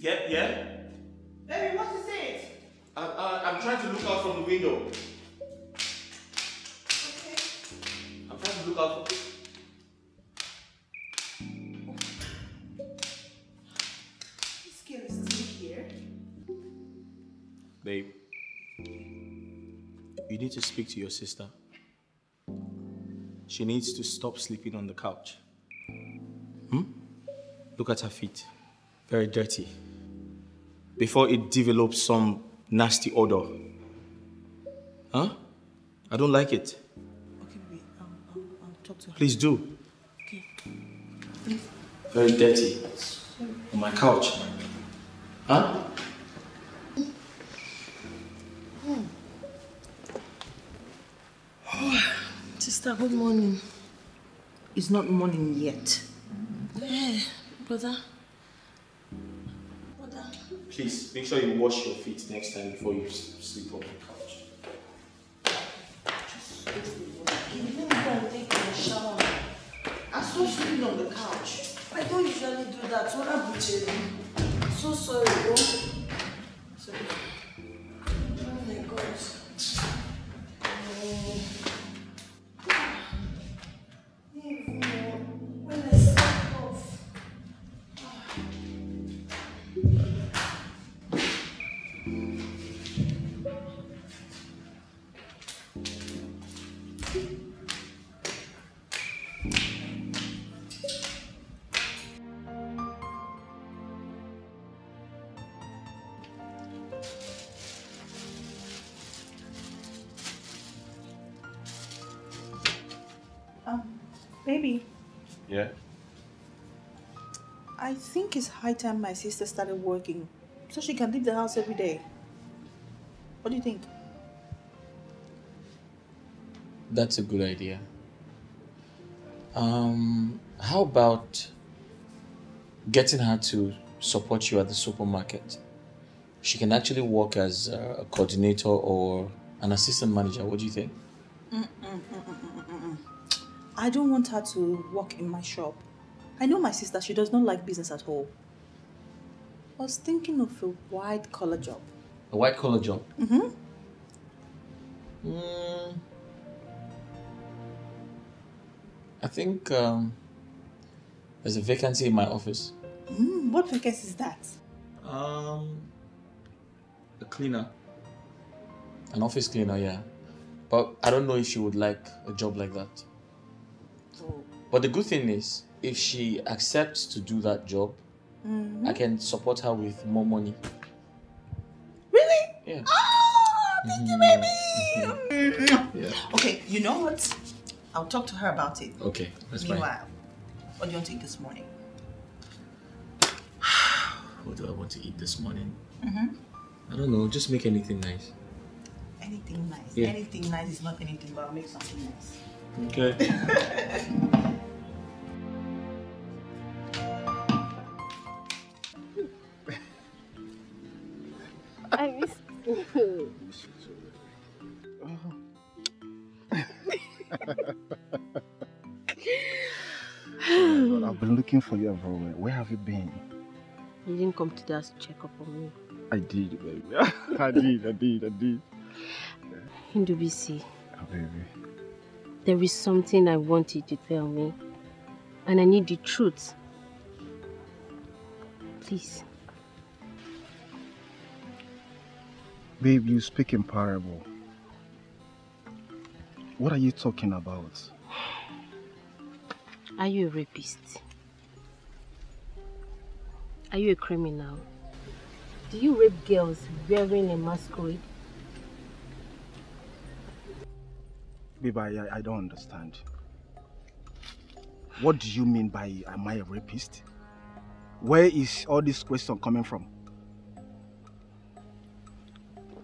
Yeah, yeah? Baby, what is it? I'm trying to look out from the window. Okay. I'm trying to look out from... This girl is still here. Babe, you need to speak to your sister. She needs to stop sleeping on the couch. Hmm? Look at her feet. Very dirty. Before it develops some nasty odor. Huh? I don't like it. Okay, baby. I'll talk to her. Please do. Okay. Please. Very dirty. On my couch. Huh? Oh, sister, good morning. It's not morning yet. Hey, brother. Please, make sure you wash your feet next time before you sleep on the couch. Just go to the water. Even if I take a shower, I saw sleeping on the couch. I don't usually do that. What I'm doing. So sorry, bro. Sorry. Oh my God. Baby. Yeah? I think it's high time my sister started working so she can leave the house every day. What do you think? That's a good idea. How about getting her to support you at the supermarket? She can actually work as a coordinator or an assistant manager. What do you think? I don't want her to work in my shop. I know my sister, she does not like business at all. I was thinking of a white-collar job. A white-collar job? Mm-hmm. I think there's a vacancy in my office. What vacancy is that? A cleaner. An office cleaner, yeah. But I don't know if she would like a job like that. But the good thing is, if she accepts to do that job, I can support her with more money. Really? Yeah. Oh, thank you, baby! Yeah. Okay, you know what? I'll talk to her about it. Okay, that's fine. Meanwhile, what do you want to eat this morning? What do I want to eat this morning? I don't know, just make anything nice. Anything nice? Yeah. Anything nice is not anything, but I'll make something nice. Okay. I miss you. Well, I've been looking for you everywhere. Where have you been? You didn't come to us to check up on me. I did, baby. I did. Ndubuisi. Oh, baby. There is something I want you to tell me, and I need the truth. Please. Babe, you speak in parable. What are you talking about? Are you a rapist? Are you a criminal? Do you rape girls wearing a masquerade? Babe, I don't understand. What do you mean by, am I a rapist? Where is all this question coming from?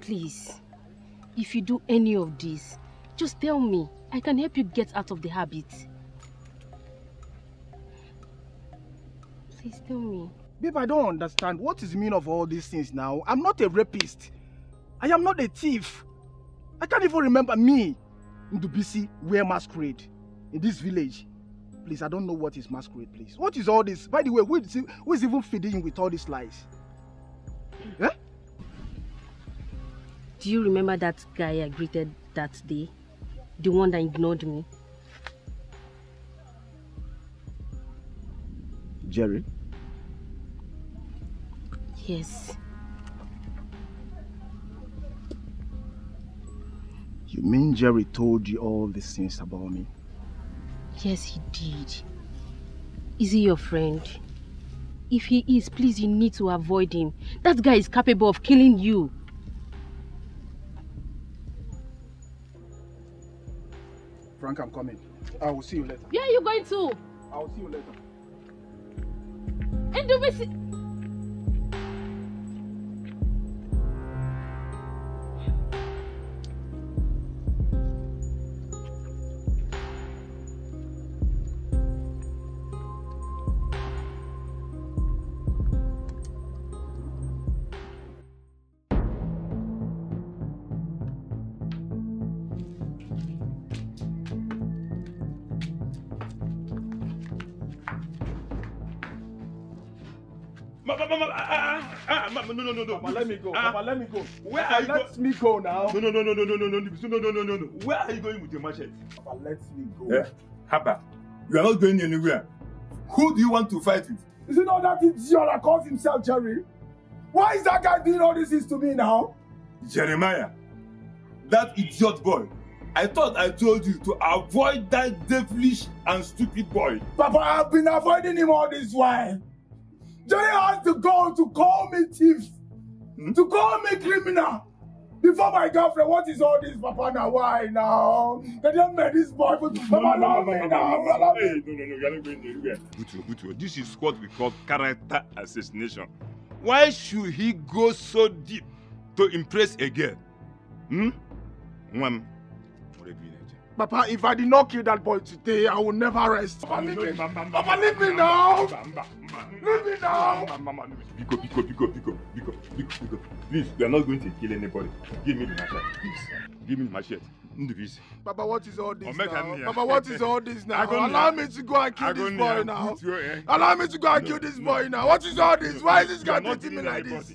Please, if you do any of this, just tell me. I can help you get out of the habit. Please tell me. Babe, I don't understand. What is the meaning of all these things now? I'm not a rapist. I am not a thief. I can't even remember me. Ndubuisi wear masquerade in this village. Please, I don't know what is masquerade, please. What is all this? By the way, who is even feeding with all these lies? Huh? Do you remember that guy I greeted that day? The one that ignored me? Jerry? Yes. You mean Jerry told you all these things about me? Yes, he did. Is he your friend? If he is, please, you need to avoid him. That guy is capable of killing you. Frank, I'm coming. I will see you later. Yeah, you're going to. I will see you later. And do we see... No, Papa, let me go. Papa, let me go. Where are you going? Let me go now. No. Where are you going with your machete? Papa, let me go. Papa, you are not going anywhere. Who do you want to fight with? Is it not that idiot that calls himself Jerry? Why is that guy doing all these things to me now? Jeremiah, that idiot boy. I thought I told you to avoid that devilish and stupid boy. Papa, I've been avoiding him all this while. Jerry has the goal to call me thief, to call me criminal. Before my girlfriend, what is all this, Papa? Now, why now? They don't make this boy for Papa. No, this is what we call character assassination. Why should he go so deep to impress a girl? Papa, if I did not kill that boy today, I will never rest. Papa, leave me. Papa, leave me now. Leave me now. Pico. Please, we are not going to kill anybody. Give me the machete. Please. Give me the machete. Ndubuisi. Papa, what is all this now? Papa, what is all this now? Allow me to go and kill this boy now. Allow me to go and kill this boy now. What is all this? Why is this guy treating me like this?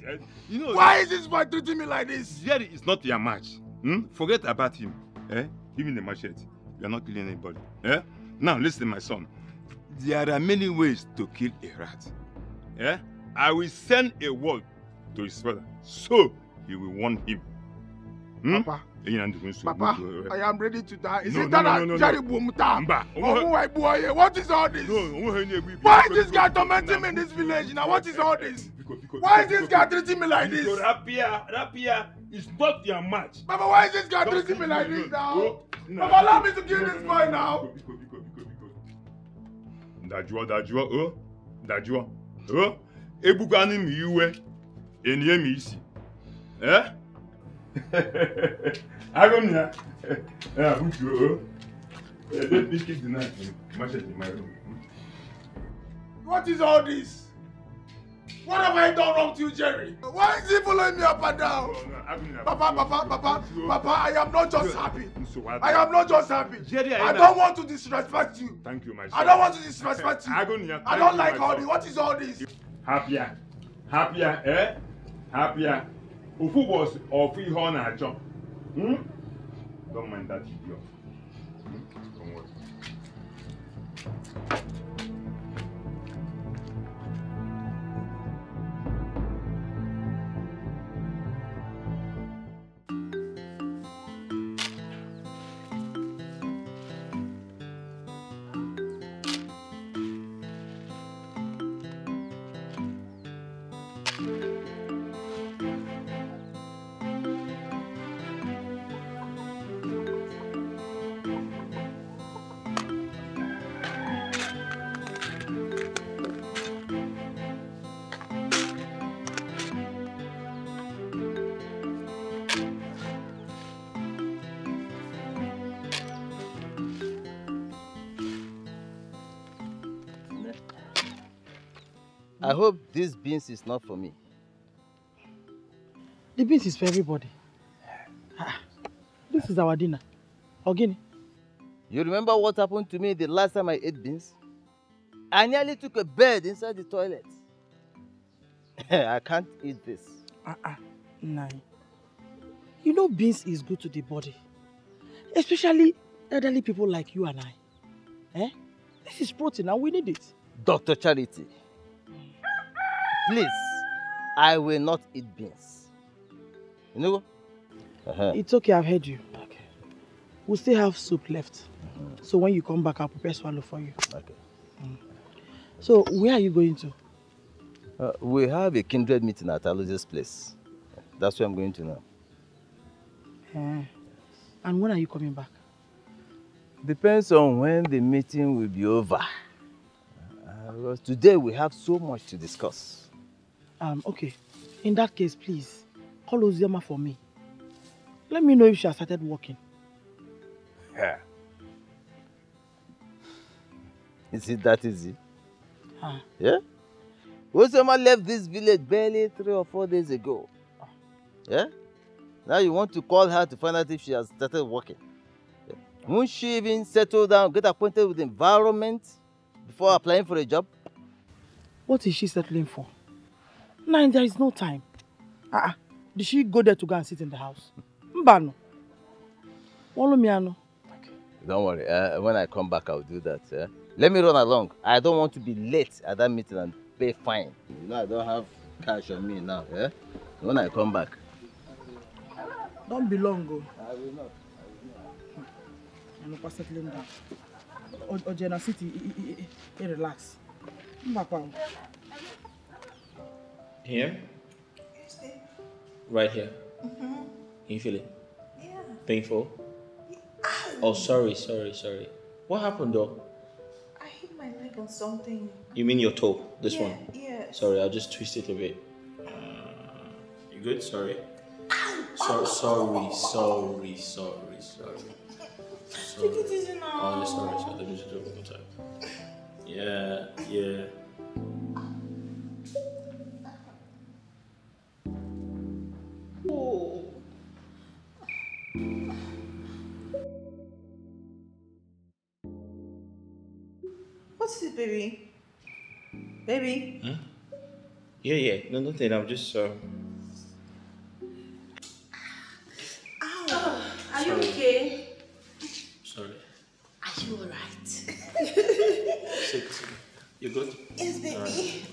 Why is this boy treating me like this? Jerry is not your match. Forget about him. Give me the machete. You are not killing anybody. Eh? Now listen, my son. There are many ways to kill a rat. Eh? I will send a word to his father, so he will warn him. Papa. Papa, I am ready to die. Is it that Jerry Bumuta? What is all this? Why is this guy tormenting me in this village now? What is all this? Why is this guy treating me like this? Rapia is not your match. Papa, why is this guy treating me like this now? Papa, allow me to kill this boy now. Dajua. Ebugani miwe, enye misi. Eh? I don't know. Let me keep the knife in my room. What is all this? What have I done wrong to you, Jerry? Why is he following me up and down? Papa, I am not just happy. Jerry, I don't want to disrespect you. Thank you, my son. I don't want to disrespect you. I don't like all this. What is all this? Happier. Ufu was or free honor job. Don't mind that idiot. Don't worry. I hope these beans is not for me. The beans is for everybody. This is our dinner. Ogini. You remember what happened to me the last time I ate beans? I nearly took a bed inside the toilet. I can't eat this. Nine. You know beans is good to the body. Especially elderly people like you and I. Eh? This is protein and we need it. Dr. Charity, please, I will not eat beans. You know? It's okay, I've heard you. Okay. We still have soup left. So when you come back, I'll prepare swallow for you. Okay. So where are you going to? We have a kindred meeting at Alozi's place. That's where I'm going to now. And when are you coming back? Depends on when the meeting will be over. Because today we have so much to discuss. Okay. In that case, please, call Uzoma for me. Let me know if she has started working. Yeah. Is it that easy? Yeah? Uzoma left this village barely 3 or 4 days ago. Yeah? Now you want to call her to find out if she has started working. Yeah. Won't she even settle down, get acquainted with the environment before applying for a job? What is she settling for? Nine, there is no time. Did she go there to go and sit in the house? Mbano. Follow me, Ano. Don't worry. When I come back, I'll do that. Yeah? Let me run along. I don't want to be late at that meeting and pay fine. You know, I don't have cash on me now. Yeah? When I come back. Don't be long, go. I will not. I'm not settling down. Ojena City, relax. Here? Right here? You feel it? Yeah. Painful? Oh, sorry. What happened though? I hit my leg on something. You mean your toe? This one? Yeah. Sorry, I'll just twist it a bit. You good? Sorry. Take it easy now. Oh, sorry. Let me just do it one more time. Yeah. Oh. What's it, baby? Baby? Huh? Yeah. No, nothing. I'm just. Ow. Are you okay? Sorry. Are you alright? Sit. You good? Yes, baby. Right.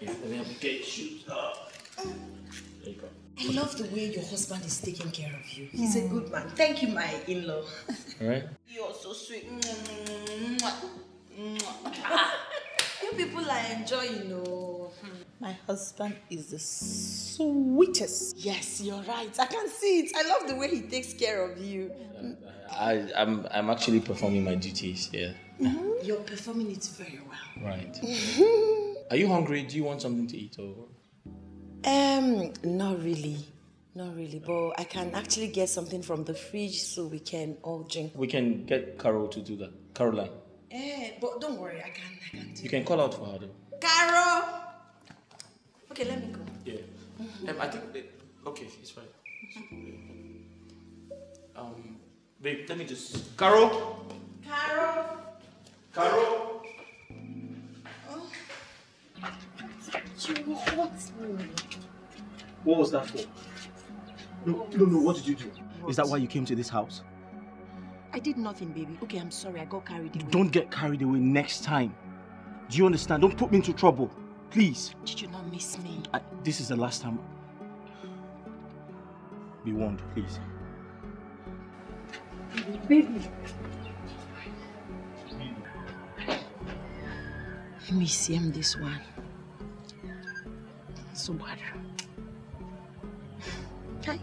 Yeah, let me have a gate shoes. There you go. I love the way your husband is taking care of you. He's a good man. Thank you, my in-law. Alright? You're so sweet. You people are enjoying, you know. My husband is the sweetest. Yes, you're right. I can see it. I love the way he takes care of you. I'm actually performing my duties here. You're performing it very well. Right. Are you hungry? Do you want something to eat? Or? Not really. But I can actually get something from the fridge so we can all drink. We can get Carol to do that. Caroline. But don't worry. I can do it. You can call out for her though. Carol! Okay, let me go. Yeah. I think... Okay, it's fine. Babe, let me just... Carol! Oh. You hurt me. What was that for? No, what did you do? What? Is that why you came to this house? I did nothing, baby. Okay, I'm sorry, I got carried away. Don't get carried away next time. Do you understand? Don't put me into trouble. Please. Did you not miss me? This is the last time. Be warned, please. Baby. Let me see him this one. So bad. Hi.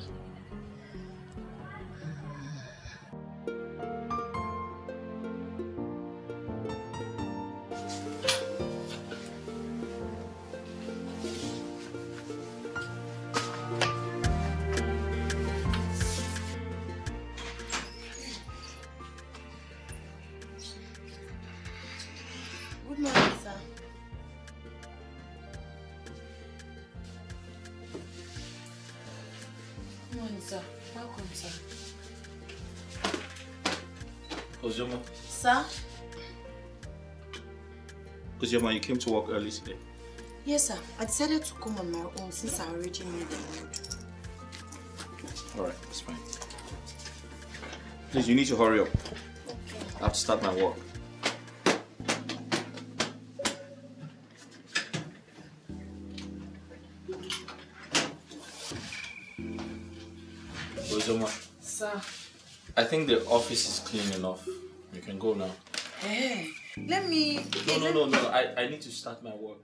Uzoma, you came to work early today. Yes, sir. I decided to come on my own since I already knew the road. Alright, that's fine. Please, you need to hurry up. Okay. I have to start my work. Uzoma. Sir. I think the office is clean enough. You can go now. Hey, let me... No. I need to start my work.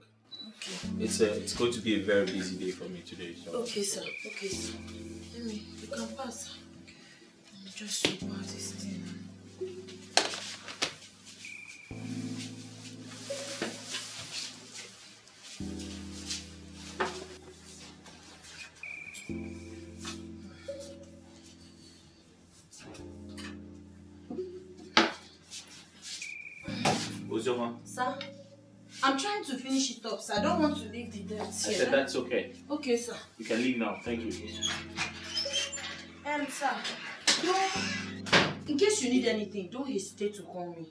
Okay. It's going to be a very busy day for me today. So. Okay, sir. Okay, sir. Let me... You can pass, sir. Let me just sweep out this thing. Sir, I'm trying to finish it up, sir. I don't want to leave the dirt here. I said that's okay. Okay, sir. You can leave now. Thank you. Sir, in case you need anything, don't hesitate to call me.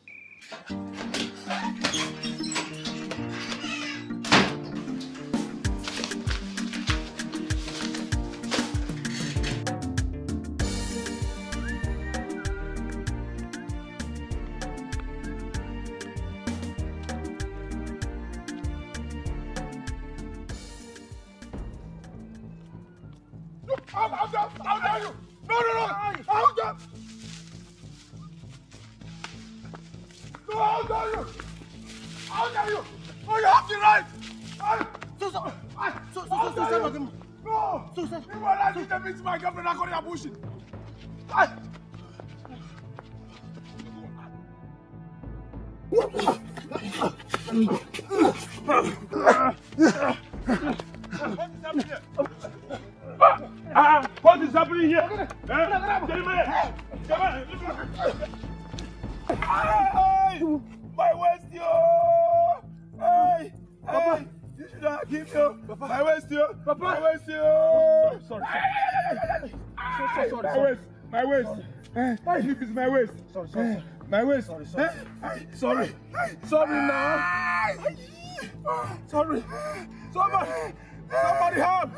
Somebody help!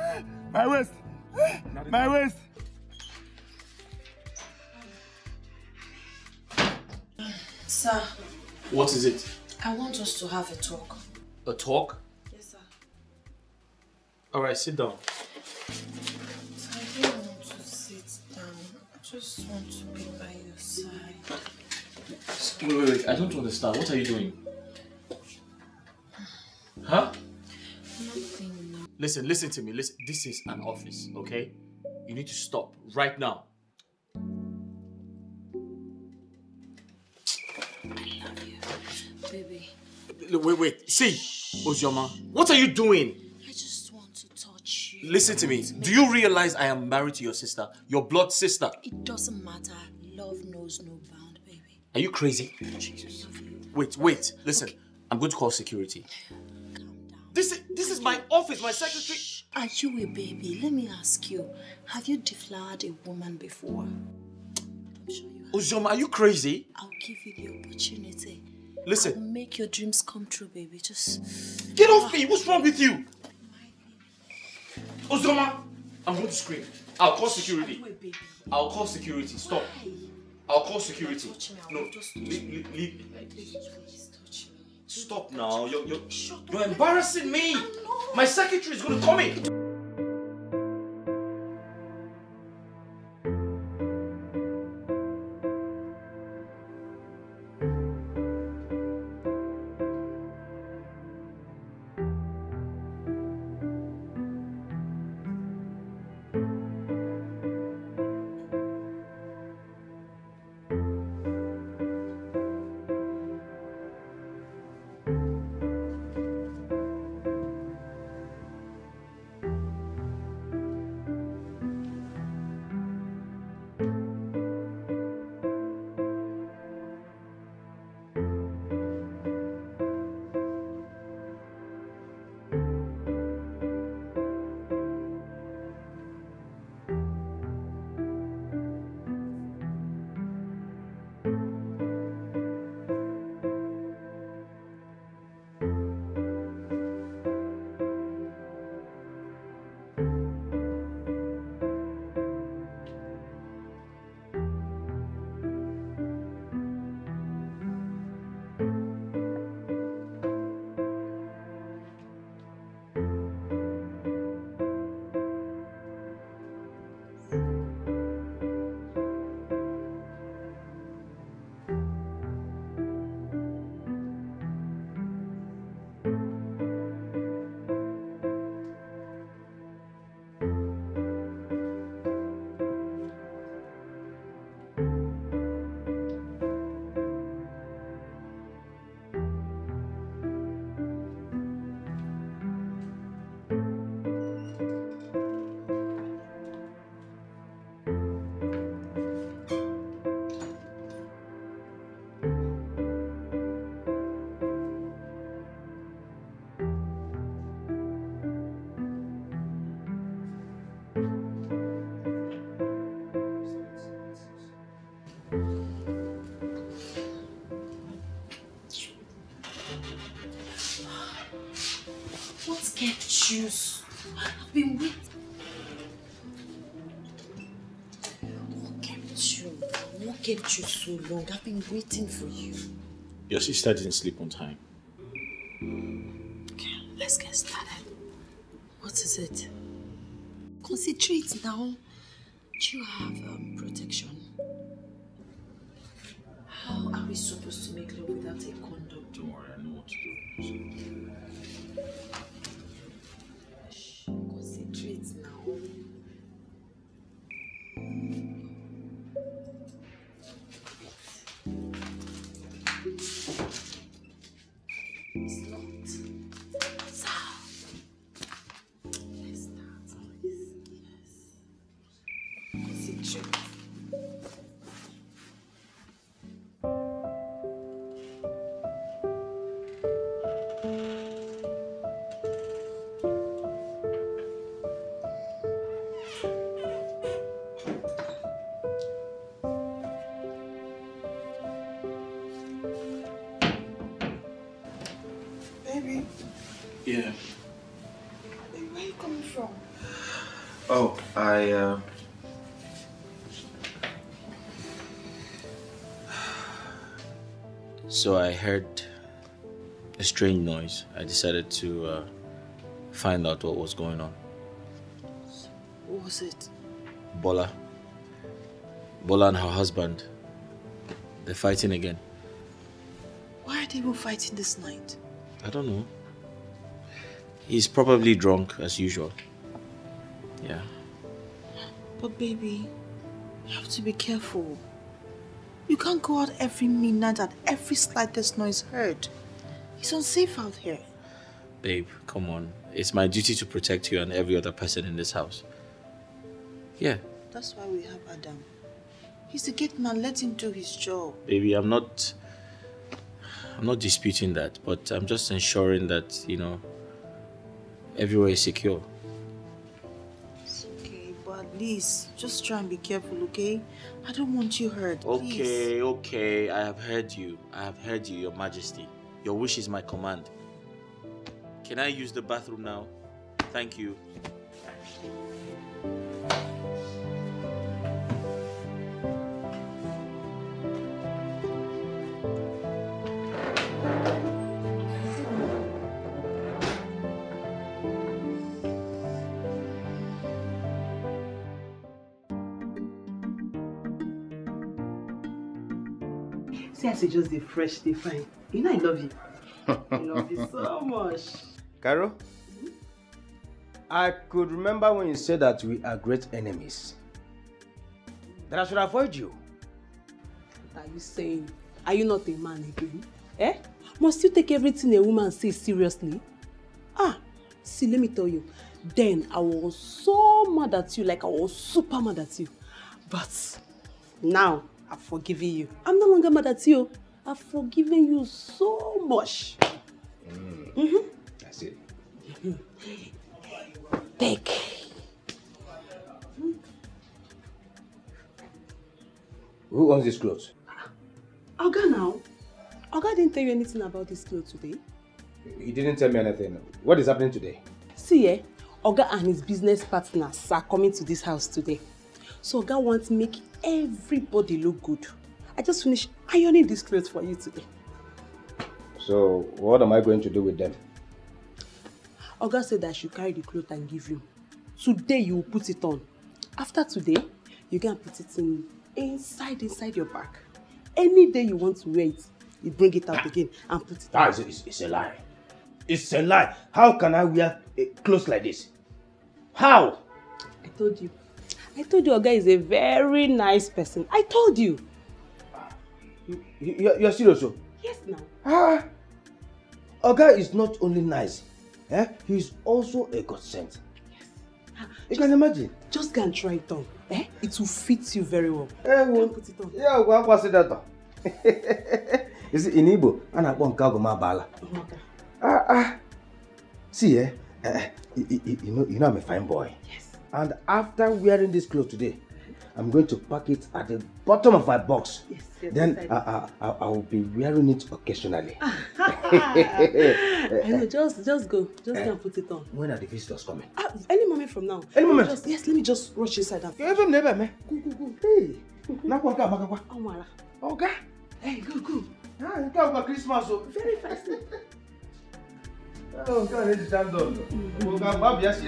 My waist! Sir. What is it? I want us to have a talk. A talk? Yes, sir. Alright, sit down. Sir, I don't want to sit down. I just want to be by your side. Wait. I don't understand. What are you doing? Huh? Nothing. Listen to me. Listen. This is an office, okay? You need to stop right now. I love you, baby. Wait. See, Uzoma, what are you doing? I just want to touch you. Listen to me. Do you realize I am married to your sister? Your blood sister? It doesn't matter. Love knows no bound, baby. Are you crazy? Jesus. Wait. Listen, okay. I'm going to call security. This is my office, my secretary. Shh. Are you a baby? Let me ask you, have you deflowered a woman before? I'm sure you have. Uzoma, are you crazy? I'll give you the opportunity. Listen. I'll make your dreams come true, baby. Just... Get off me! What's wrong with you? Uzoma, I'm going to scream. I'll call security. Are you a baby? I'll call security. Stop. Why? I'll call security. Touch me. No, just touch leave. Please touch me. Stop now, you're embarrassing me! My secretary is going to come in! What kept you? I've been waiting. What kept you? What kept you so long? I've been waiting for you. Your sister didn't sleep on time. Okay, let's get started. What is it? Concentrate now. You have protection. How are we supposed to make love without a condom? Don't worry, I know what to do. Concentrate now. Yeah. Where are you coming from? Oh, So I heard a strange noise. I decided to find out what was going on. What was it? Bola. Bola and her husband. They're fighting again. Why are they both fighting this night? I don't know. He's probably drunk, as usual. Yeah. But baby, you have to be careful. You can't go out every midnight at every slightest noise heard. It's unsafe out here. Babe, come on. It's my duty to protect you and every other person in this house. Yeah. That's why we have Adam. He's the gate man. Let him do his job. Baby, I'm not disputing that, but I'm just ensuring that, you know, everywhere is secure. It's okay, but at least just try and be careful, okay? I don't want you hurt. Okay, okay. I have heard you. I have heard you, Your Majesty. Your wish is my command. Can I use the bathroom now? Thank you. It's just the fresh, they fine. You know I love you. I love you so much. Caro, I could remember when you said that we are great enemies. That I should avoid you. What are you saying? Are you not a man again? Eh? Must you take everything a woman says seriously? Ah, see, let me tell you. Then I was so mad at you, like I was super mad at you. But now, I've forgiven you. I'm no longer mad at you. I've forgiven you so much. That's it. Take. Who owns this clothes? Oga now. Oga didn't tell you anything about this clothes today. He didn't tell me anything. What is happening today? See, eh? Oga and his business partners are coming to this house today. So Oga wants to make everybody look good. I just finished ironing these clothes for you today. So, what am I going to do with them? Oga said that I should carry the clothes and give you. Today, you will put it on. After today, you can put it in inside your bag. Any day you want to wear it, you bring it out again and put it on. It's a lie. It's a lie. How can I wear clothes like this? How? I told you Oga is a very nice person. I told you. You're serious? Yes, now. Ah, Oga is not only nice, eh? He's also a godsend. Yes. You can imagine. Just go and try it on. Eh? It will fit you very well. Eh, well, put it on. Yeah, well, what's it that? Is it in Igbo? And I won't go my bala. See, eh? You know I'm a fine boy. Yes. And after wearing this clothes today, I'm going to pack it at the bottom of my box. Yes, yes, then I will be wearing it occasionally. I know, just go. Just go and put it on. When are the visitors coming? Any moment from now. Any moment? Yes, let me just rush inside. Go. Hey. Okay. Hey, go. You talk about Christmas. Very fast. Oh, God, it's done. Yes.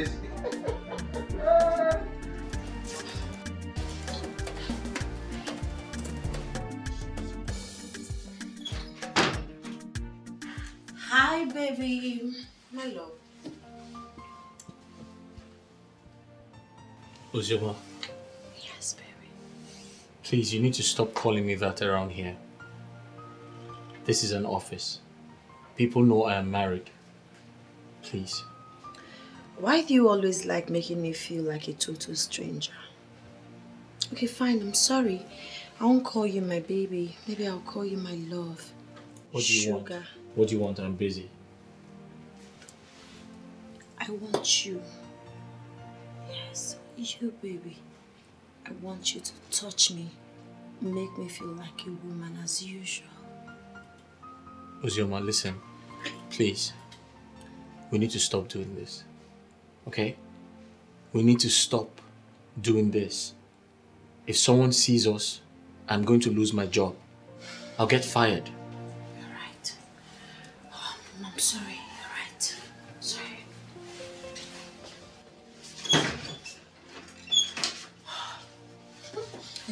Hi, baby. My love. Uzoma. Yes, baby. Please, you need to stop calling me that around here. This is an office. People know I am married. Please. Why do you always like making me feel like a total stranger? Okay, fine. I'm sorry. I won't call you my baby. Maybe I'll call you my love. What do you want? Sugar. What do you want? I'm busy. I want you. Yes, you, baby. I want you to touch me. Make me feel like a woman as usual. Uzoma, listen. Please. We need to stop doing this. Okay? We need to stop doing this. If someone sees us, I'm going to lose my job. I'll get fired. I'm sorry, all right. Sorry.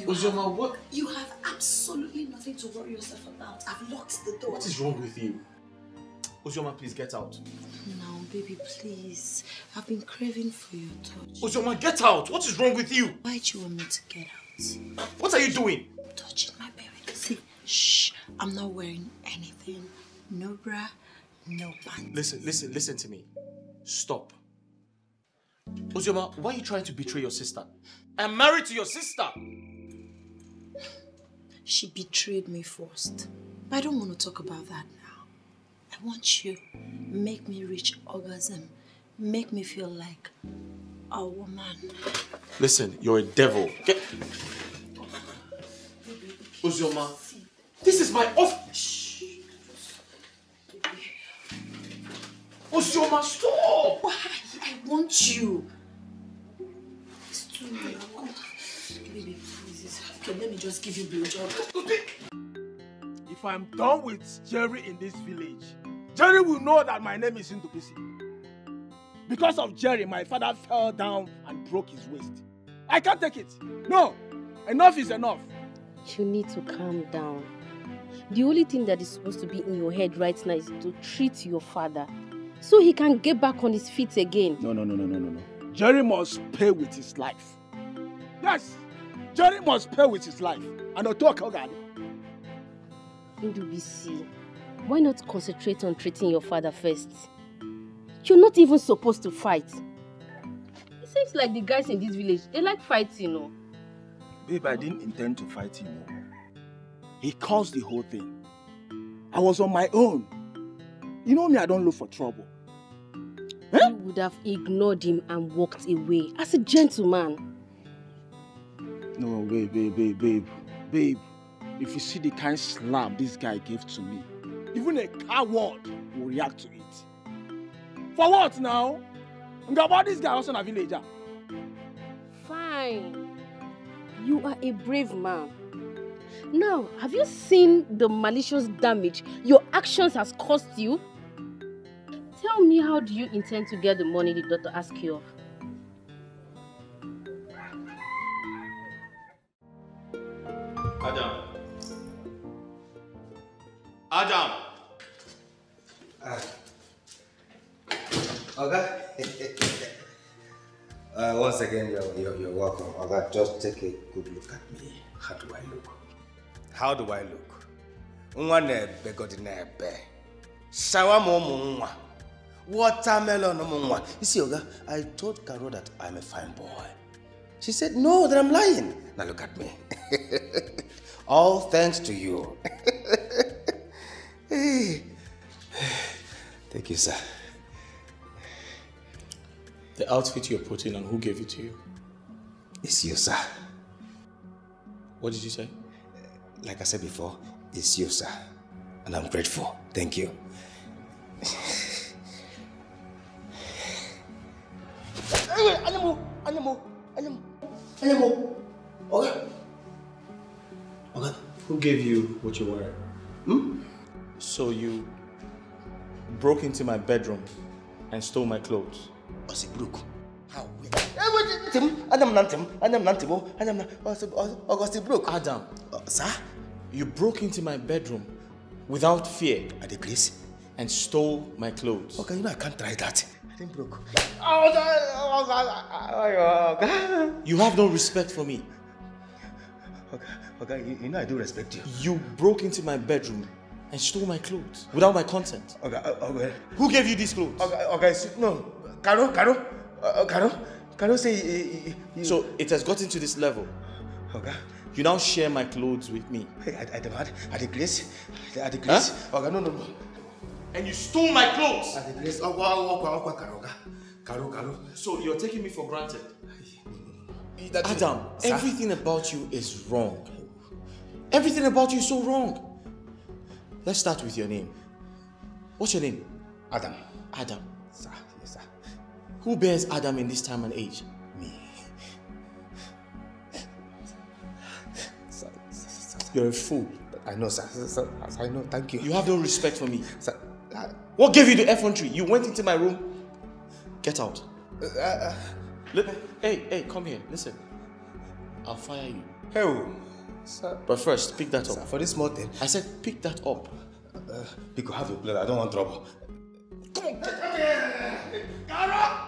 Uzoma, what? You have absolutely nothing to worry yourself about. I've locked the door. What is wrong with you? Uzoma, please get out. No, baby, please. I've been craving for your touch. Uzoma, get out. What is wrong with you? Why do you want me to get out? What are you doing? Touching my baby. See, shh. I'm not wearing anything. No bra. No pants. Listen to me. Stop. Uzoma, why are you trying to betray your sister? I'm married to your sister! She betrayed me first. But I don't want to talk about that now. I want you. Make me reach orgasm. Make me feel like a woman. Listen, you're a devil. Uzoma, this is my office. Uzoma, stop! Why? I want you. It's too long. Baby, please. Okay, let me just give you a blowjob. If I'm done with Jerry in this village, Jerry will know that my name is Ndubuisi. Because of Jerry, my father fell down and broke his waist. I can't take it. No! Enough is enough. You need to calm down. The only thing that is supposed to be in your head right now is to treat your father. So he can get back on his feet again. No. Jerry must pay with his life. Yes! Jerry must pay with his life. And I'll talk again. Ndubuisi, why not concentrate on treating your father first? You're not even supposed to fight. It seems like the guys in this village, they like fighting, you know. Babe, I didn't intend to fight him. No. He caused the whole thing. I was on my own. You know me, I don't look for trouble. You would have ignored him and walked away as a gentleman. No, babe. If you see the kind slap this guy gave to me, even a coward will react to it. For what now? About this guy also a villager. Fine. You are a brave man. Now, have you seen the malicious damage your actions has caused you? Tell me, how do you intend to get the money the doctor asked you of? Adam! Okay. Once again, you're welcome. Okay, just take a good look at me. How do I look? How do I look? Nwanebe godinebe. Shawamu munwa. Watermelon munwa. You see, Oga, I told Caro that I'm a fine boy. She said, no, that I'm lying. Now look at me. All thanks to you. Hey. Thank you, sir. The outfit you're putting on, who gave it to you? It's you, sir. What did you say? Like I said before, it's you, sir. And I'm grateful. Thank you. Animal. Okay. Who gave you what you wanted? Hmm? So you broke into my bedroom and stole my clothes. What's it broke? How? Adam, sir, you broke into my bedroom without fear at the place and stole my clothes. Okay, you know I can't try that. I didn't broke. You have no respect for me. Okay, you know I do respect you. You broke into my bedroom and stole my clothes without my consent. Okay. Who gave you these clothes? Okay, so, no, Caro say. So it has gotten to this level. Okay. You now share my clothes with me. At the grace. Huh? Okay, no. And you stole my clothes. At the grace. Caro. So you're taking me for granted. Adam, everything about you is wrong. Everything about you is so wrong. Let's start with your name. What's your name? Adam. Adam. Sir, yes, sir. Who bears Adam in this time and age? Me. Sir. You're a fool. I know, sir. I know, thank you. You have no respect for me. Sir, what gave you the effrontery? You went into my room. Get out. Hey, come here. Listen. I'll fire you. Hey. Sir. But first, pick that up. Sir, for this small thing. I said, pick that up. Because I have your blood. I don't want trouble. Come on. Come here. Caro!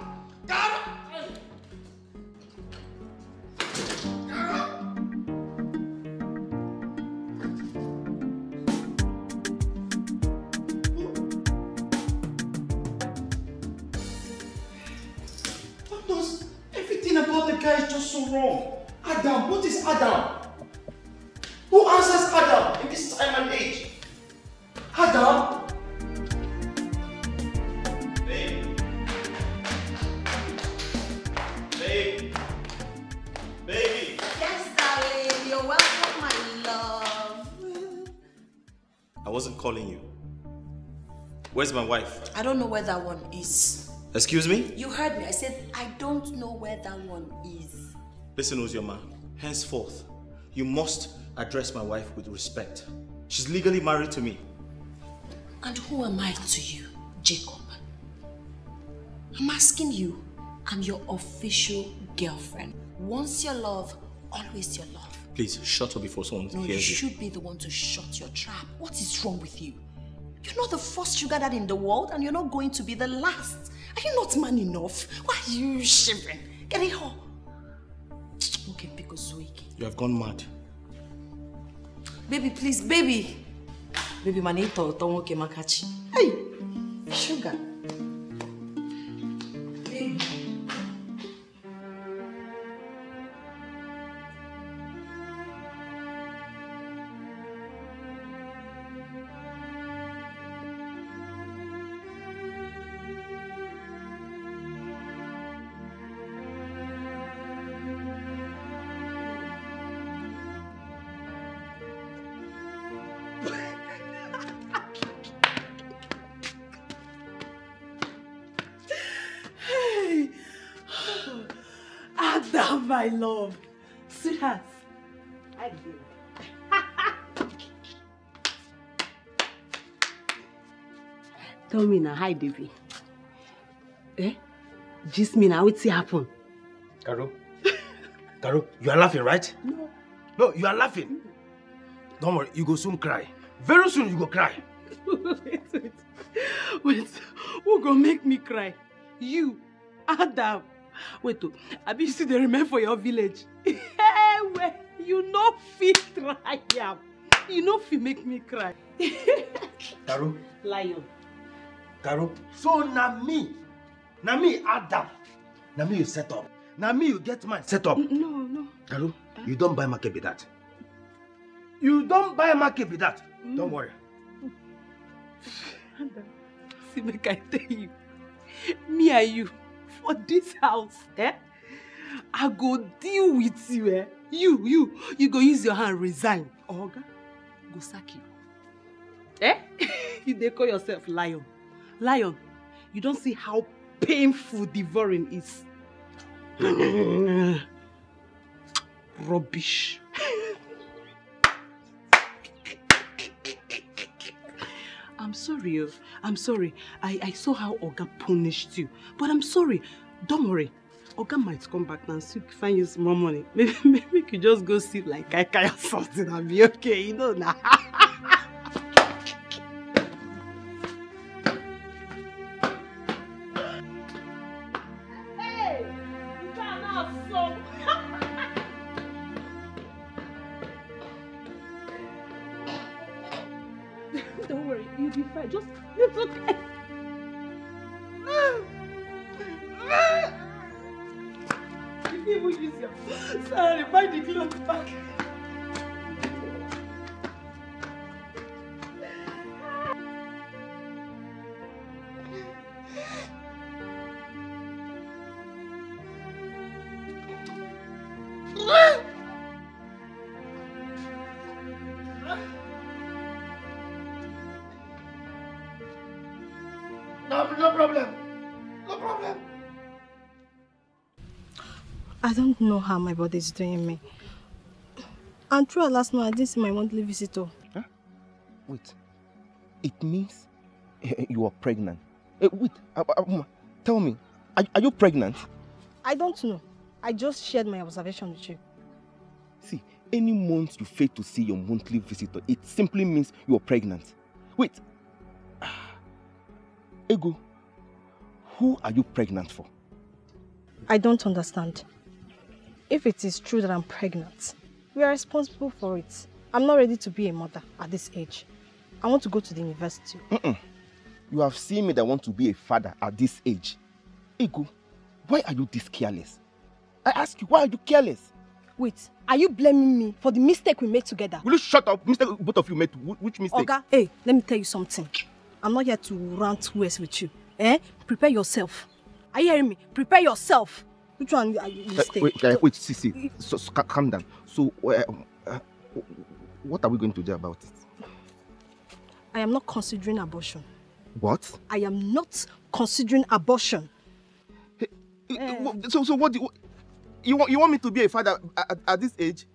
Everything about the guy is just so wrong. Adam, what is Adam? Who answers Adam in this time and age? Adam? Baby! Yes, darling. You're welcome, my love. I wasn't calling you. Where's my wife? I don't know where that one is. Excuse me? You heard me. I said, I don't know where that one is. Listen, Uzoma. Henceforth, you must address my wife with respect. She's legally married to me. And who am I to you, Jacob? I'm asking you. I'm your official girlfriend. Once your love, always your love. Please, shut up before someone hears you. No, you should be the one to shut your trap. What is wrong with you? You're not the first sugar daddy in the world and you're not going to be the last. Are you not man enough? Why are you shivering? Get it home. Okay, Pikozuiki. You have gone mad. Baby, please, baby. Baby, manito, tomoke makachi. Hey, sugar. Baby. My love, sweetheart. I do. Tell me now, hi, baby. Eh? Just me now, what's happened? Caro, you are laughing, right? No, you are laughing. Don't worry, you go soon cry. Very soon you go cry. Wait. Who go make me cry? You, Adam. Wait, I be still the remain for your village. Well, you know fit cry. You know fit make me cry. Caro. Lion. Caro. So na me Adam. Na me you set up. Na me you get mine set up. No. Caro, you don't buy market with that. You don't buy market with that. Mm. Don't worry. Adam, see make I tell you. Me and you. For this house, eh? I go deal with you, eh? You go use your hand, resign. Oga, go sack you. Eh? They call yourself lion. Lion, you don't see how painful devouring is. Rubbish. I'm sorry. I'm sorry. I saw how Oga punished you. But I'm sorry. Don't worry. Oga might come back and see, find you some more money. Maybe you could just go sit like Kaikai or something and be okay. You know now. I don't know how my body is doing me. And through last night, I didn't see my monthly visitor. Huh? Wait. It means you are pregnant. Wait. Tell me. Are you pregnant? I don't know. I just shared my observation with you. See, any month you fail to see your monthly visitor, it simply means you are pregnant. Wait. Ego, who are you pregnant for? I don't understand. If it is true that I'm pregnant, we are responsible for it. I'm not ready to be a mother at this age. I want to go to the university. You have seen me that want to be a father at this age. Ego, why are you this careless? I ask you, why are you careless? Wait, are you blaming me for the mistake we made together? Will you shut up? Mistake both of you made? Which mistake? Oga, hey, let me tell you something. I'm not here to rant words with you. Eh? Prepare yourself. Are you hearing me? Prepare yourself. Which one are you mistaken? Wait, Sisi. So, calm down. So, what are we going to do about it? I am not considering abortion. What? I am not considering abortion. Hey, so what do you... You want me to be a father at this age?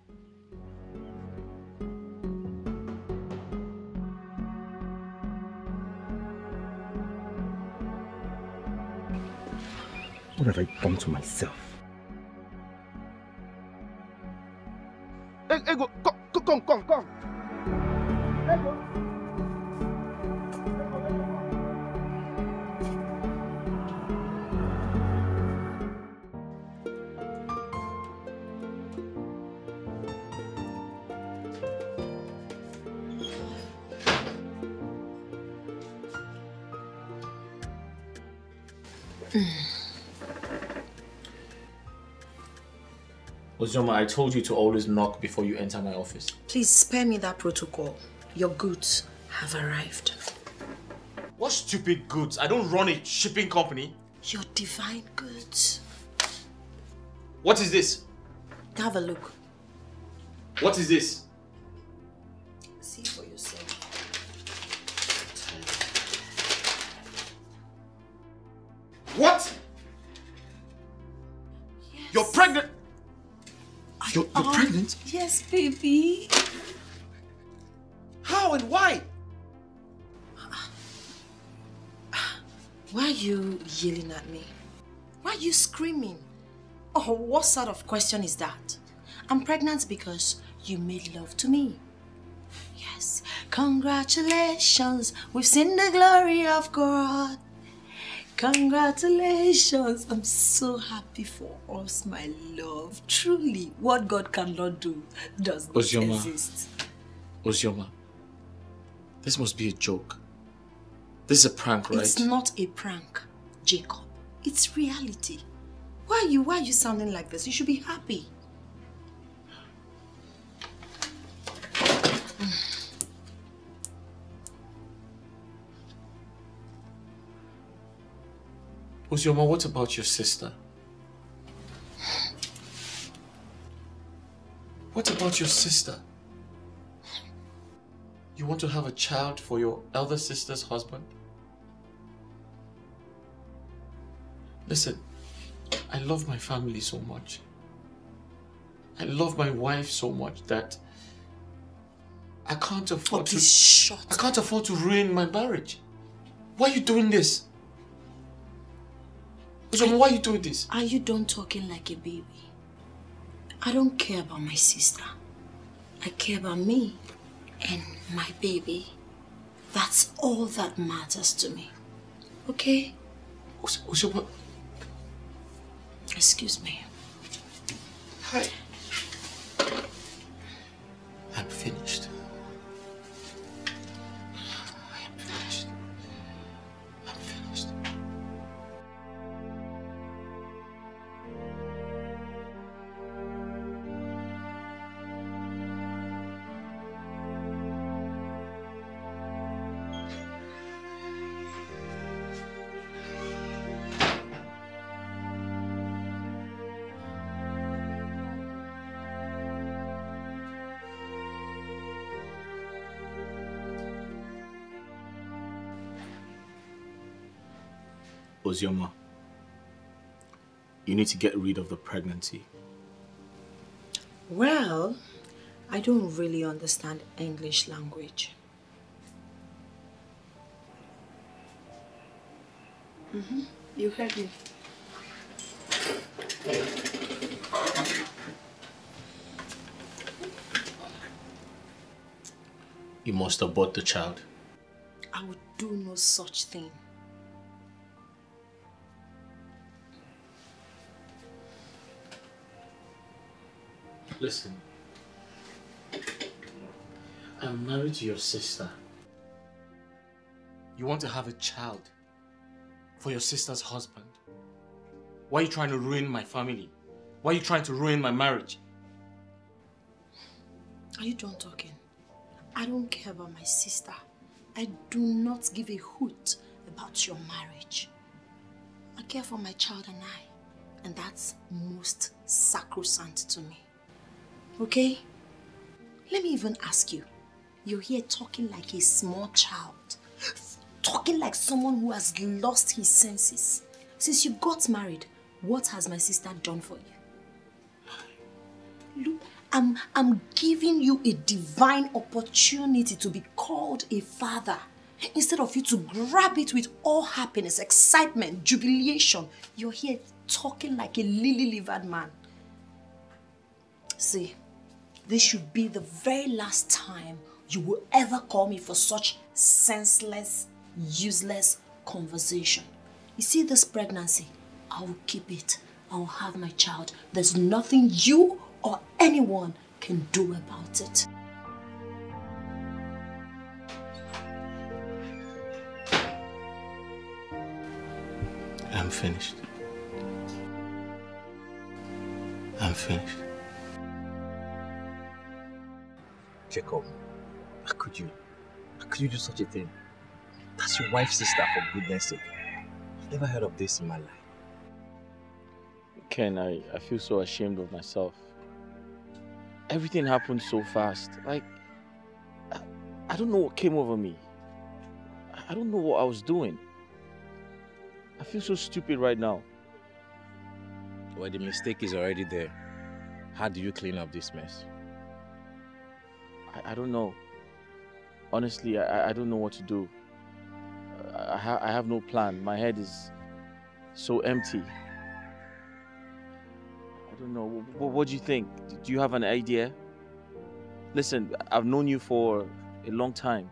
What have I done to myself? Ego, come. Ego. Uzoma, I told you to always knock before you enter my office. Please spare me that protocol. Your goods have arrived. What stupid goods? I don't run a shipping company. Your divine goods. What is this? Have a look. What is this? See for yourself. What? Yes. You're pregnant? You're pregnant? Yes, baby. How and why? Why are you yelling at me? Why are you screaming? Oh, what sort of question is that? I'm pregnant because you made love to me. Yes. Congratulations. We've seen the glory of God. Congratulations. I'm so happy for us, my love. Truly, what God cannot do does not exist. Uzoma, this must be a joke. This is a prank, right? It's not a prank, Jacob. It's reality. Why are you sounding like this? You should be happy. Uzoma, what about your sister? about your sister? You want to have a child for your elder sister's husband? Listen, I love my family so much. I love my wife so much that I can't afford to... Shut up. I can't afford to ruin my marriage. Why are you doing this? Uzoma, why are you doing this? Are you done talking like a baby? I don't care about my sister. I care about me and my baby. That's all that matters to me. Okay? Uzoma... Excuse me. Hi. I'm finished. Uzoma, you need to get rid of the pregnancy. Well, I don't really understand English language. Mm-hmm. You heard me. You must abort the child. I would do no such thing. Listen, I'm married to your sister. You want to have a child for your sister's husband. Why are you trying to ruin my family? Why are you trying to ruin my marriage? Are you done talking? I don't care about my sister. I do not give a hoot about your marriage. I care for my child and I, and that's most sacrosanct to me. Okay? Let me even ask you. You're here talking like a small child. Talking like someone who has lost his senses. Since you got married, what has my sister done for you? Look, I'm giving you a divine opportunity to be called a father. Instead of you to grab it with all happiness, excitement, jubilation, you're here talking like a lily-livered man. See, this should be the very last time you will ever call me for such senseless, useless conversation. You see this pregnancy? I will keep it. I will have my child. There's nothing you or anyone can do about it. I'm finished. I'm finished. Jacob, how could you do such a thing? That's your wife's sister, for goodness sake. I've never heard of this in my life. Ken, I feel so ashamed of myself. Everything happened so fast. Like, I don't know what came over me. I don't know what I was doing. I feel so stupid right now. Well, the mistake is already there. How do you clean up this mess? I don't know. Honestly, I don't know what to do. I have no plan. My head is so empty. I don't know. What do you think? Do you have an idea? Listen, I've known you for a long time.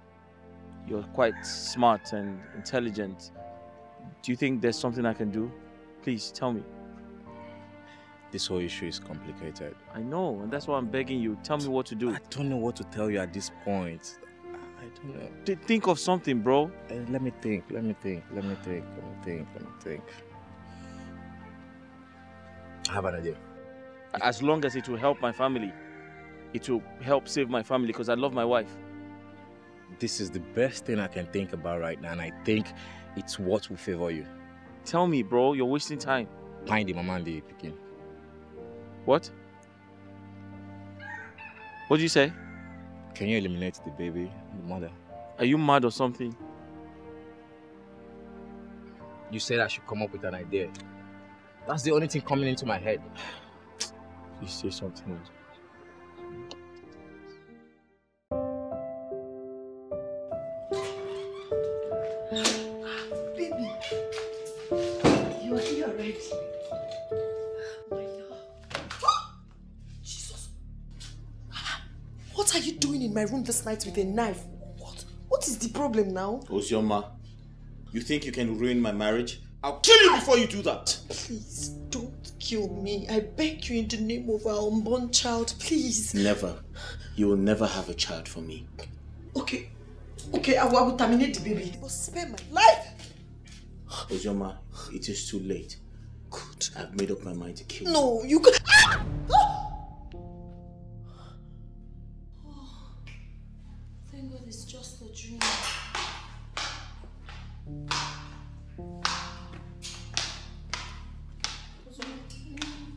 You're quite smart and intelligent. Do you think there's something I can do? Please, tell me. This whole issue is complicated. I know, and that's why I'm begging you. Tell me what to do. I don't know what to tell you at this point. I don't know. Think of something, bro. Let me think. I have an idea. As long as it will help my family. It will help save my family because I love my wife. This is the best thing I can think about right now, and I think it's what will favor you. Tell me, bro. You're wasting time. Mind the mama and the picking. What? What did you say? Can you eliminate the baby, the mother? Are you mad or something? You said I should come up with an idea. That's the only thing coming into my head. You say something else. Baby, you are here already. My love. Jesus. What are you doing in my room this night with a knife? What is the problem now? Uzoma, you think you can ruin my marriage? I'll kill you before you do that. Please, don't kill me. I beg you in the name of our unborn child, please. Never. You will never have a child for me. Okay. Okay, I will terminate the baby. But spare my life! Uzoma, it is too late. Good. I've made up my mind to kill you. No, you could. Ah! Oh, thank God it's just a dream.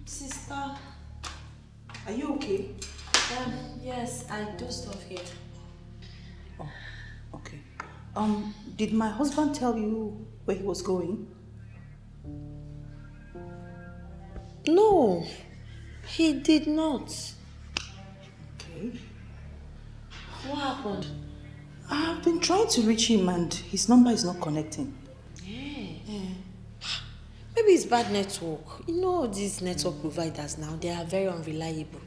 Sister, are you okay? Yes, I dozed off here. Oh, okay. Did my husband tell you where he was going? No, he did not. Okay. What happened? I've been trying to reach him and his number is not connecting. Yeah. Maybe it's bad network. You know these network providers now, they are very unreliable.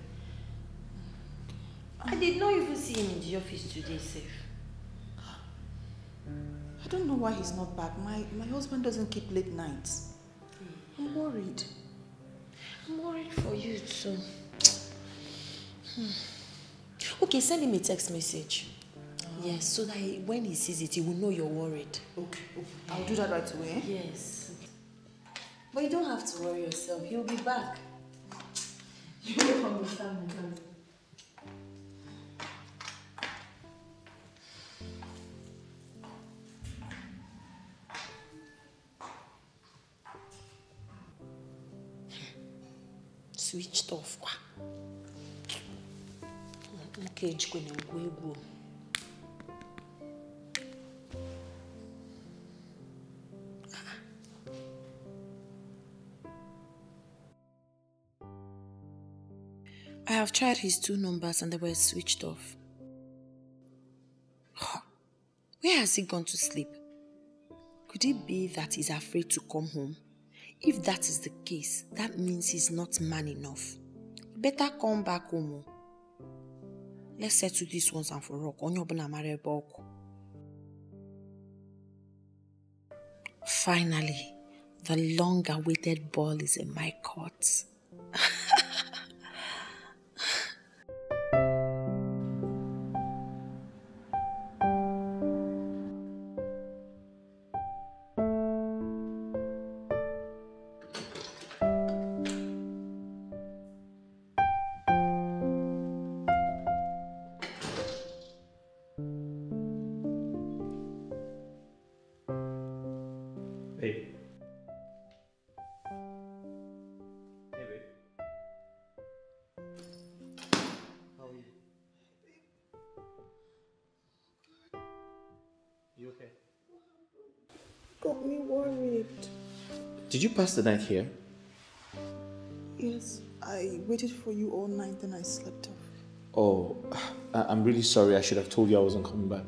I did not even see him in the office today, safe. I don't know why he's not back. My husband doesn't keep late nights. I'm worried. I'm worried for you too. Okay, send him a text message. Yes, so that when he sees it, he will know you're worried. Okay. I'll do that right away. Yes. But you don't have to worry yourself. He'll be back. You don't understand, madam. Switched off. Okay, it's going to go. I have tried his two numbers and they were switched off. Where has he gone to sleep? Could it be that he's afraid to come home? If that is the case, that means he's not man enough. Better come back home. Let's settle this once and for all. Finally, the long-awaited ball is in my court. Did you pass the night here? Yes, I waited for you all night and I slept off. Oh, I'm really sorry. I should have told you I wasn't coming back.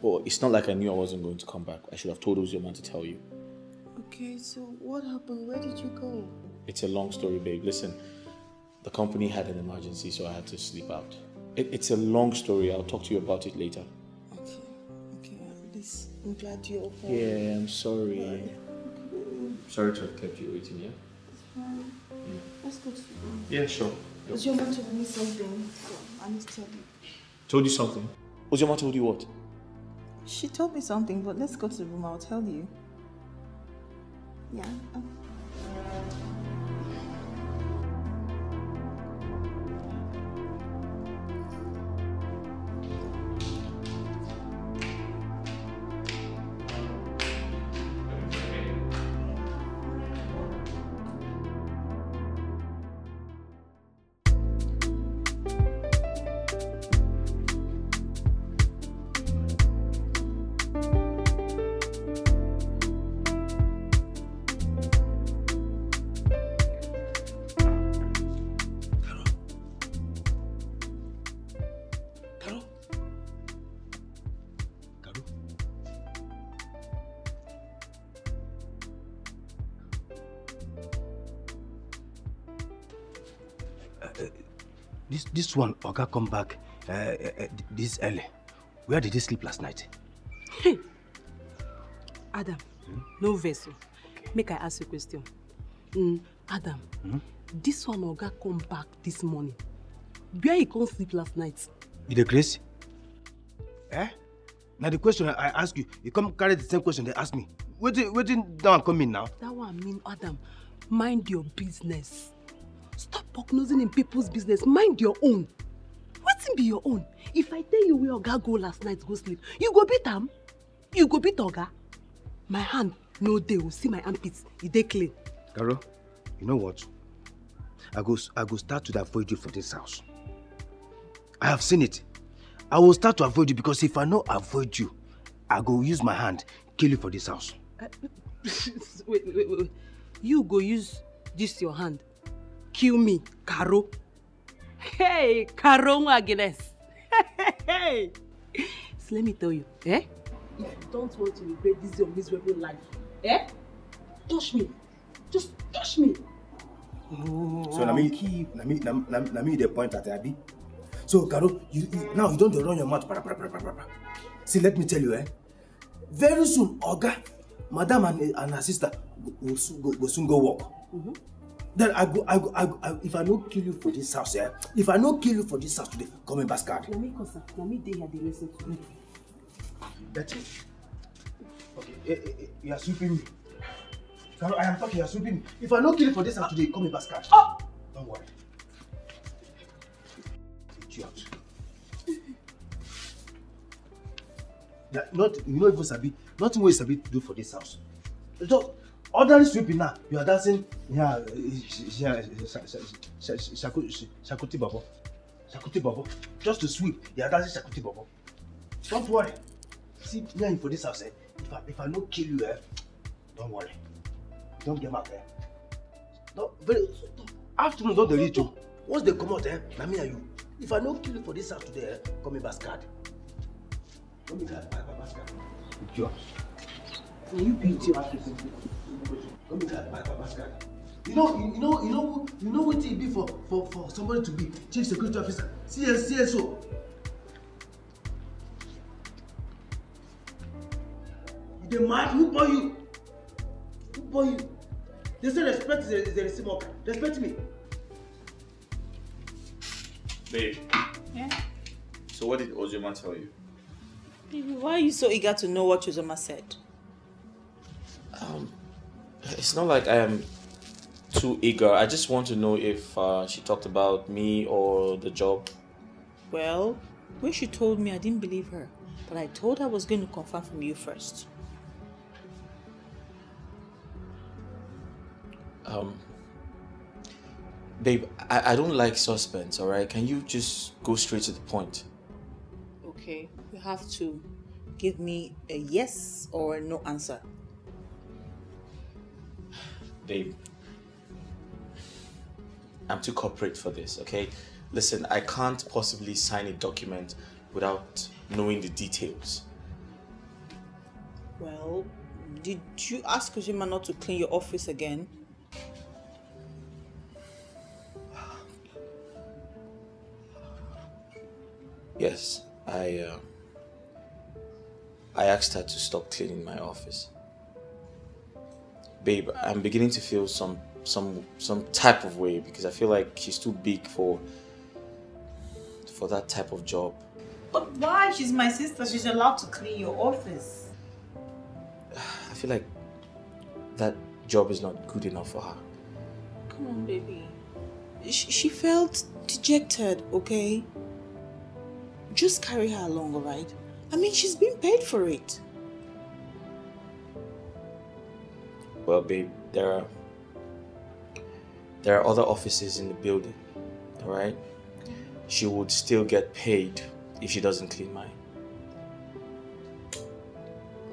Well, it's not like I knew I wasn't going to come back. I should have told Uzoma to tell you. Okay, so what happened? Where did you go? It's a long story, babe. Listen, the company had an emergency, so I had to sleep out. It's a long story. I'll talk to you about it later. Okay. At least I'm glad you're okay. Yeah, I'm sorry. Yeah. Sorry to have kept you waiting, yeah? It's fine. Yeah. Let's go to you. Yeah, sure. Uzoma told me something, so I need to tell you. Told you something? Uzoma told you what? She told me something, but let's go to the room. I'll tell you. Yeah. This one, Oga, come back this early. Where did he sleep last night? Hey, Adam, no vessel. Okay. Make I ask you a question. Adam, this one, Oga, come back this morning. Where he come sleep last night? With the grace? Eh? Now the question I ask you, you come carry the same question they ask me. Waiting that one come in now. That one mean, Adam, mind your business. Stop prognosing in people's business. Mind your own. Waiting be your own. If I tell you where Oga go last night, go sleep, you go beat him. You go beat Oga. My hand, no day will see my armpits. It they clean. Carol, you know what? I go start to avoid you for this house. I have seen it. I will start to avoid you because if I not avoid you, I go use my hand, kill you for this house. Wait. You go use this your hand, kill me, Caro. Hey, Caro Agnes. Hey. So let me tell you, eh? If you don't want to regret this your miserable life, eh? Touch me. Just touch me. Oh, so Nami, the point at Abby. So Caro, now you don't run your mouth. See, let me tell you, eh? Very soon, Oga, Madam and her sister will soon go walk. Then I go, if I don't kill you for this house, eh? If I don't kill you for this house today, come in bastard. Nami, they had the lesson to me. That's it. Okay, you are sweeping me. Caro, I am talking, you are sweeping me. If I don't kill you for this house today, come in bastard. Oh. Don't worry. Yeah, you know, Sabi, nothing will Sabi do for this house. So, ordinary sweeping now, you are dancing. Yeah, Shakuti Babo. Just to sweep, you are dancing Shakuti Babo. Don't worry. See, yeah, for this house, eh? If I don't kill you, eh? Don't worry. Don't get mad, eh? Afternoon, don't delete you. Once they come out, eh? Nami and you. If I don't kill you for this house today, call me bastard. Call me bastard. You beat your ass. Call me bastard. You know what it be for somebody to be chief security officer, CSO. The man who bought you. They say respect is the receiver. Respect me. Babe. Yeah? So what did Uzoma tell you? Baby, why are you so eager to know what Uzoma said? It's not like I am too eager. I just want to know if she talked about me or the job. Well, when she told me, I didn't believe her. But I told her I was going to confirm from you first. Babe, I don't like suspense, alright? Can you just go straight to the point? Okay, you have to give me a yes or a no answer. Babe, I'm too corporate for this, okay? Listen, I can't possibly sign a document without knowing the details. Well, did you ask Uzoma not to clean your office again? Yes, I asked her to stop cleaning my office. Babe, I'm beginning to feel some type of way because I feel like she's too big for that type of job. But why? She's my sister. She's allowed to clean your office. I feel like that job is not good enough for her. Come on, baby. She felt dejected, okay? Just carry her along, all right? I mean, she's been paid for it. Well, babe, there are other offices in the building, all right? She would still get paid if she doesn't clean mine.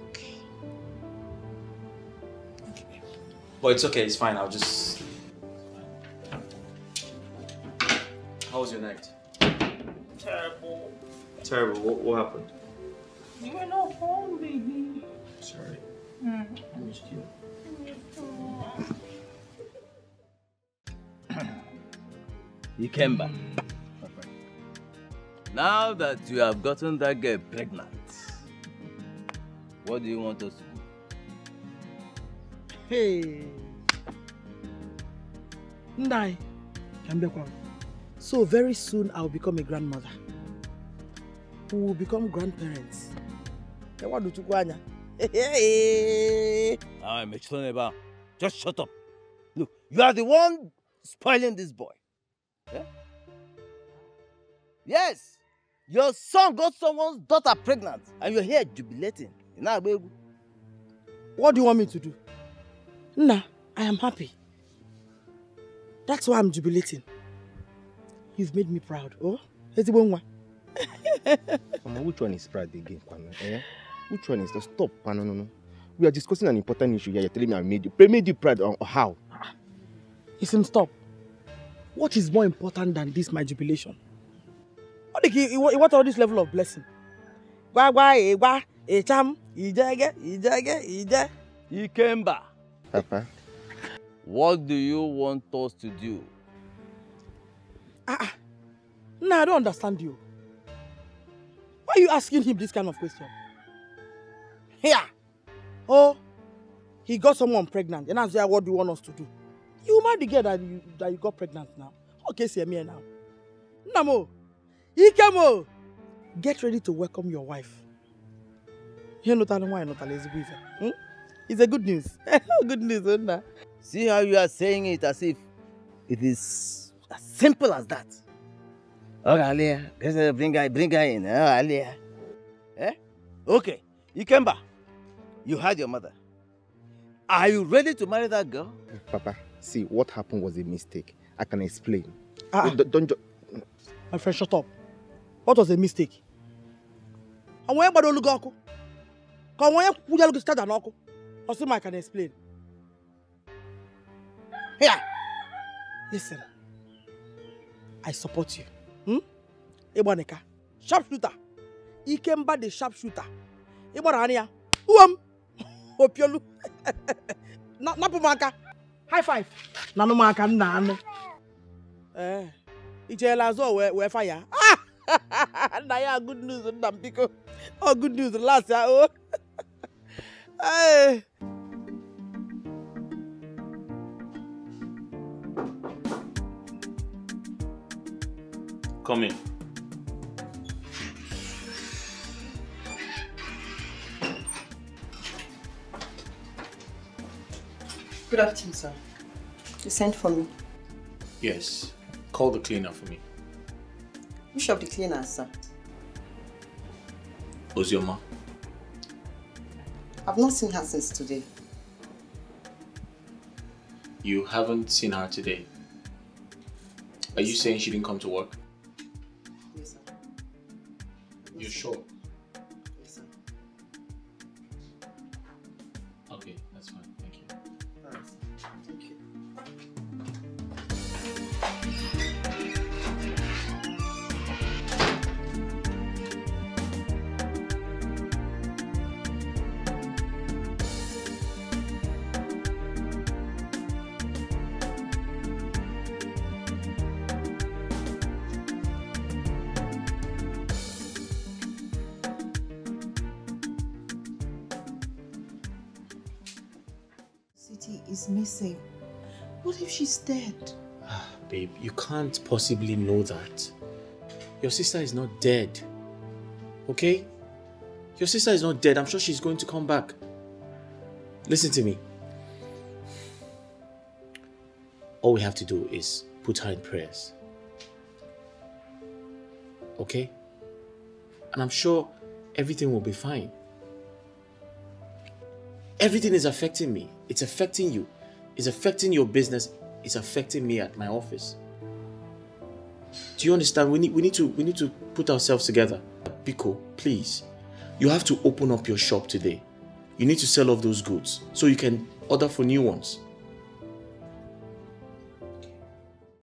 Okay. Okay. Well, it's okay, it's fine, I'll just... How was your night? Terrible. Terrible. What happened? You were not home, baby. Sorry. I missed you. Ikemba. Perfect. Now that you have gotten that girl pregnant, what do you want us to do? Hey! Ndai. So very soon I'll become a grandmother. Who will become grandparents. Just shut up. Look, you are the one spoiling this boy. Yeah? Yes! Your son got someone's daughter pregnant and you're here jubilating. What do you want me to do? Nah, I am happy. That's why I'm jubilating. You've made me proud, oh? Which one is proud again, Pano? Which one is the stop, Pano? No. We are discussing an important issue here. You're telling me I made you proud on how? It's in stop. What is more important than this, my jubilation? What all this level of blessing? Ikemba. Papa. What do you want us to do? No, I don't understand you. Why are you asking him this kind of question? Here. Oh, he got someone pregnant. And that's what do you want us to do? You married the girl that you got pregnant now. Okay, see me now. Namo. Ikemo. Get ready to welcome your wife. You know that it's a good news. Good news, isn't it? See how you are saying it as if it is as simple as that. Okay, Aliya, bring her in. Aliya. Eh? Okay, Ikemba, you had your mother. Are you ready to marry that girl? Papa, see, what happened was a mistake. I can explain. Don't. My friend, shut up. What was a mistake? I can explain. Here. Listen. I support you. Ebaneka. Sharpshooter. Ikemba the sharpshooter. Ebanania. Opiolu. Napumaka. High five. Nanumaka nan. Ijelazo we fire. Ah! Naya good news and Dampiko. Oh, good news last year. Oh. Hey. Come in. Good afternoon, sir. You sent for me? Yes. Call the cleaner for me. Which of the cleaners, sir? Uzoma. I've not seen her since today. You haven't seen her today? Are you saying she didn't come to work? You're sure? Yes, sir. Okay, that's fine. Thank you. All right, sir. Thank you. Missing. What if she's dead? Babe, you can't possibly know that. Your sister is not dead. Okay? Your sister is not dead. I'm sure she's going to come back. Listen to me. All we have to do is put her in prayers. Okay? And I'm sure everything will be fine. Everything is affecting me. It's affecting you. It's affecting your business. It's affecting me at my office. Do you understand? We need to put ourselves together. Biko, please. You have to open up your shop today. You need to sell off those goods so you can order for new ones.